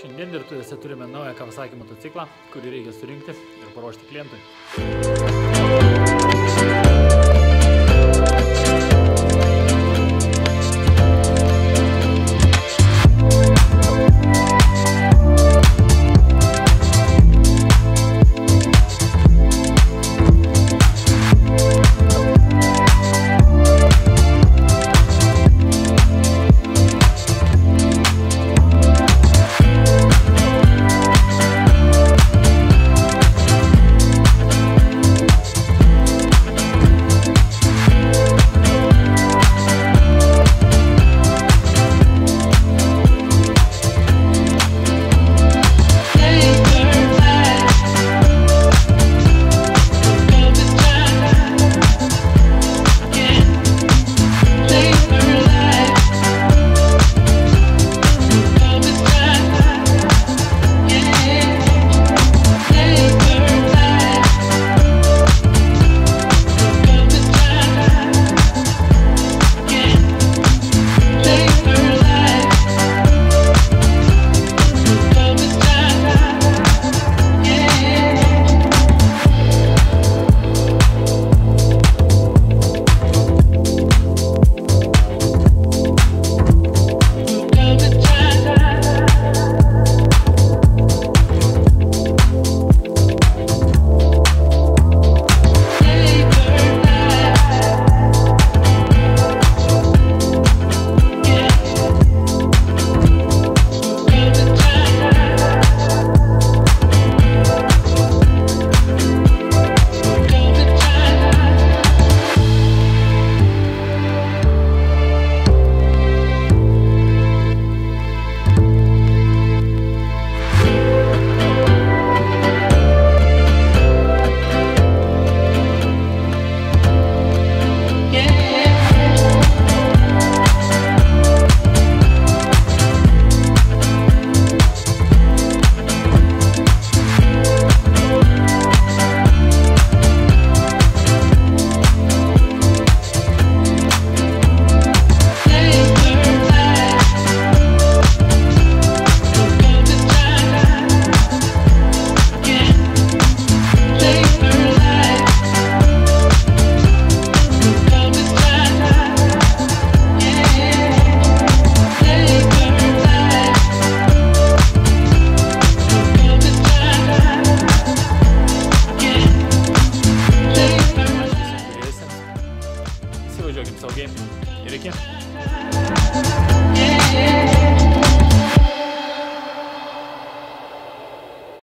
Šiandien dirbtuvėse turime naują Kawasaki motociklą, kurį reikia surinkti ir paruošti klientui.